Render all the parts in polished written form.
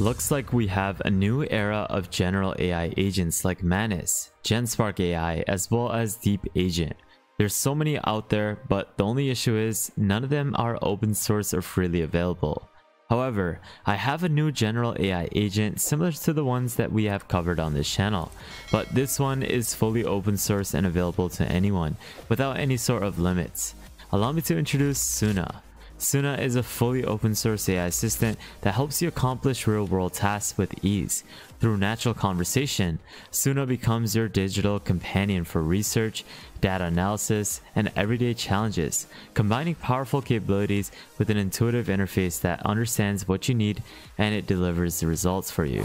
Looks like we have a new era of general AI agents like Manus, GenSpark AI, as well as Deep Agent. There's so many out there, but the only issue is none of them are open source or freely available. However, I have a new general AI agent similar to the ones that we have covered on this channel, but this one is fully open source and available to anyone without any sort of limits. Allow me to introduce Suna. Suna is a fully open source AI assistant that helps you accomplish real world tasks with ease. Through natural conversation, Suna becomes your digital companion for research, data analysis, and everyday challenges, combining powerful capabilities with an intuitive interface that understands what you need and it delivers the results for you.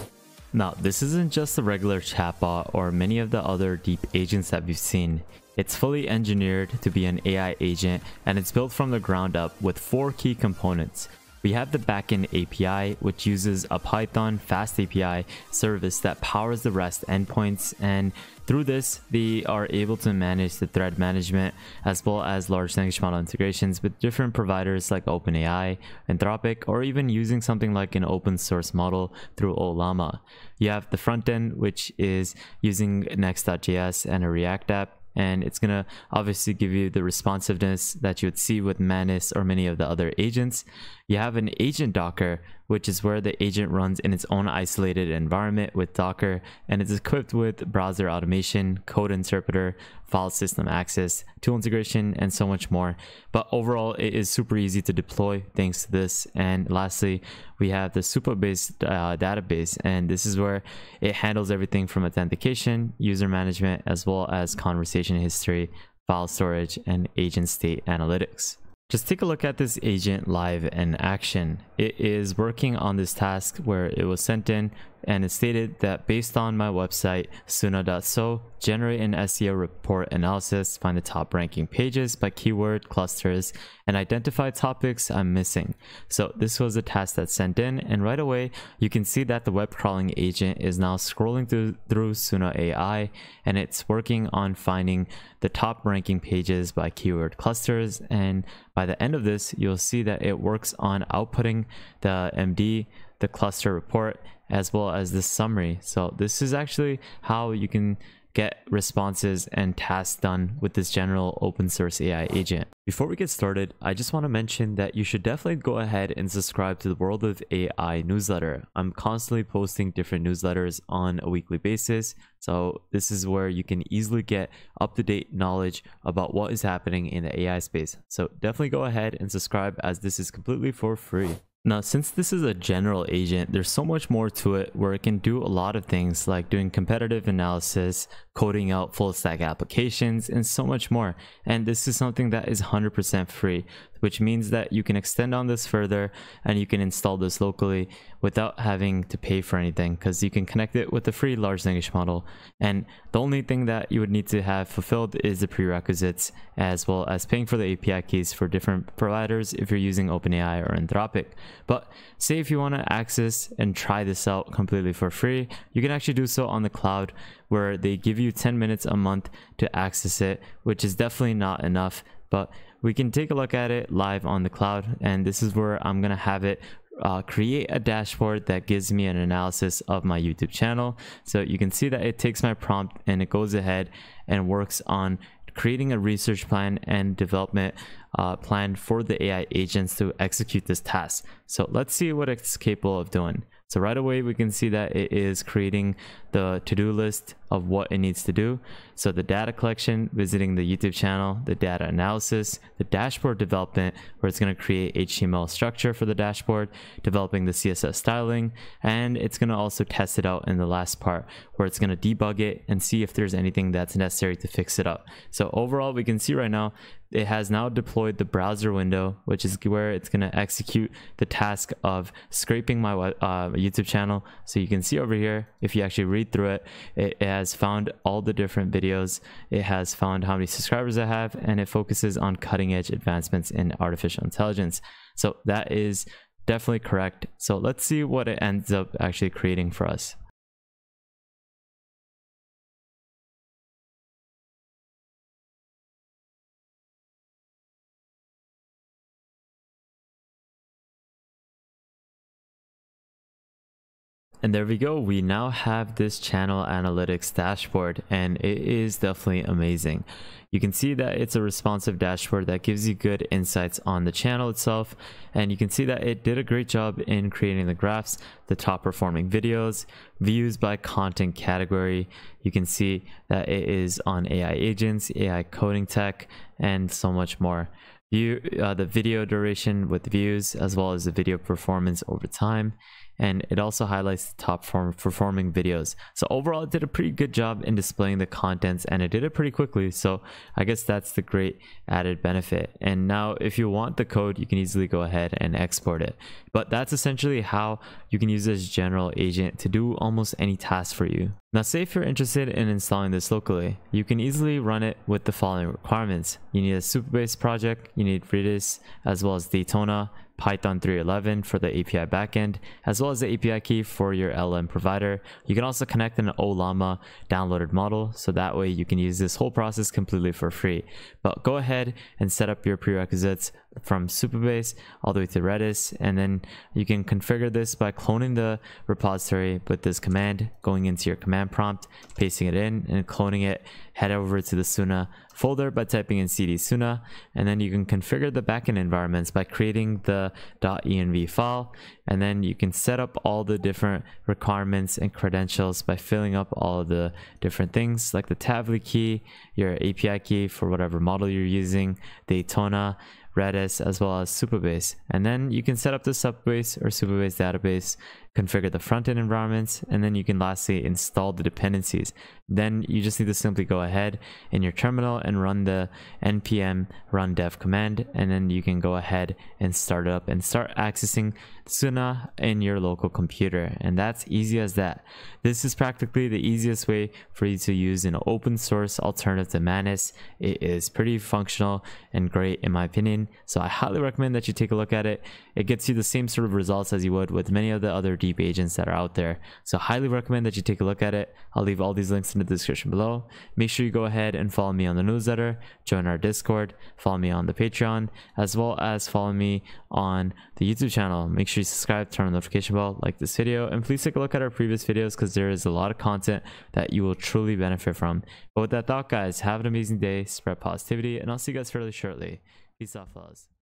Now, this isn't just a regular chatbot or many of the other deep agents that we've seen. It's fully engineered to be an AI agent and it's built from the ground up with 4 key components. We have the backend API, which uses a Python FastAPI service that powers the REST endpoints, and through this, they are able to manage the thread management as well as large language model integrations with different providers like OpenAI, Anthropic, or even using something like an open source model through Ollama. You have the front end, which is using Next.js and a React app, and it's going to obviously give you the responsiveness that you would see with Manus or many of the other agents. You have an agent Docker, which is where the agent runs in its own isolated environment with Docker, and it's equipped with browser automation, code interpreter, file system access, tool integration, and so much more. But overall, it is super easy to deploy thanks to this. And lastly, we have the Supabase database, and this is where it handles everything from authentication, user management, as well as conversation history, file storage, and agent state analytics. Just take a look at this agent live in action. It is working on this task where it was sent in, and it stated that based on my website, suna.so, generate an SEO report analysis, find the top ranking pages by keyword clusters, and identify topics I'm missing. So this was a task that's sent in, and right away, you can see that the web crawling agent is now scrolling through Suna AI, and it's working on finding the top ranking pages by keyword clusters, and by the end of this, you'll see that it works on outputting the MD, the cluster report, as well as the summary. So this is actually how you can get responses and tasks done with this general open source AI agent. Before we get started, I just want to mention that you should definitely go ahead and subscribe to the World of AI newsletter. I'm constantly posting different newsletters on a weekly basis, so this is where you can easily get up-to-date knowledge about what is happening in the AI space. So definitely go ahead and subscribe, as this is completely for free. Now, since this is a general agent, there's so much more to it, where it can do a lot of things like doing competitive analysis, coding out full stack applications, and so much more. And this is something that is 100% free, which means that you can extend on this further and you can install this locally without having to pay for anything, because you can connect it with a free large language model. And the only thing that you would need to have fulfilled is the prerequisites, as well as paying for the API keys for different providers if you're using OpenAI or Anthropic. But say if you want to access and try this out completely for free, you can actually do so on the cloud, where they give you 10 minutes a month to access it, which is definitely not enough. But we can take a look at it live on the cloud, and this is where I'm going to have it create a dashboard that gives me an analysis of my YouTube channel. So you can see that it takes my prompt and it goes ahead and works on creating a research plan and development plan for the AI agents to execute this task. So let's see what it's capable of doing. So right away, we can see that it is creating the to-do list of what it needs to do. So the data collection, visiting the YouTube channel, the data analysis, the dashboard development, where it's going to create HTML structure for the dashboard, developing the CSS styling, and it's going to also test it out in the last part, where it's going to debug it and see if there's anything that's necessary to fix it up. So overall, we can see right now, it has now deployed the browser window, which is where it's going to execute the task of scraping my YouTube channel. So you can see over here, if you actually read through it, it has found all the different videos, it has found how many subscribers I have, and it focuses on cutting edge advancements in artificial intelligence. So that is definitely correct. So let's see what it ends up actually creating for us. And there we go. We now have this channel analytics dashboard, and it is definitely amazing. You can see that it's a responsive dashboard that gives you good insights on the channel itself. And you can see that it did a great job in creating the graphs, the top performing videos, views by content category. You can see that it is on AI agents, AI coding tech, and so much more. The video duration with views, as well as the video performance over time. And it also highlights the top performing videos. So overall, it did a pretty good job in displaying the contents, and it did it pretty quickly. So I guess that's the great added benefit. And now if you want the code, you can easily go ahead and export it. But that's essentially how you can use this general agent to do almost any task for you. Now, say if you're interested in installing this locally, you can easily run it with the following requirements. You need a Supabase project, you need Redis, as well as Daytona, Python 3.11 for the API backend, as well as the API key for your LLM provider. You can also connect an Ollama downloaded model, so that way you can use this whole process completely for free. But go ahead and set up your prerequisites from Supabase all the way to Redis, and then you can configure this by cloning the repository with this command, going into your command prompt, pasting it in, and cloning it. Head over to the Suna folder by typing in cd Suna, and then you can configure the backend environments by creating the .env file, and then you can set up all the different requirements and credentials by filling up all of the different things like the Tavily key, your API key for whatever model you're using, Daytona, Redis, as well as Supabase. And then you can set up the Supabase or Supabase database, configure the front-end environments, and then you can lastly install the dependencies. Then you just need to simply go ahead in your terminal and run the npm run dev command, and then you can go ahead and start it up and start accessing Suna in your local computer. And that's easy as that. This is practically the easiest way for you to use an open source alternative to Manus. It is pretty functional and great in my opinion. So I highly recommend that you take a look at it. It gets you the same sort of results as you would with many of the other deep agents that are out there. So I highly recommend that you take a look at it. I'll leave all these links in the description below. Make sure you go ahead and follow me on the newsletter, join our Discord, follow me on the Patreon, as well as follow me on the YouTube channel. Make sure you subscribe, turn on the notification bell, like this video, and please take a look at our previous videos because there is a lot of content that you will truly benefit from. But with that thought, guys, have an amazing day, spread positivity, and I'll see you guys fairly shortly. Peace out, fellas.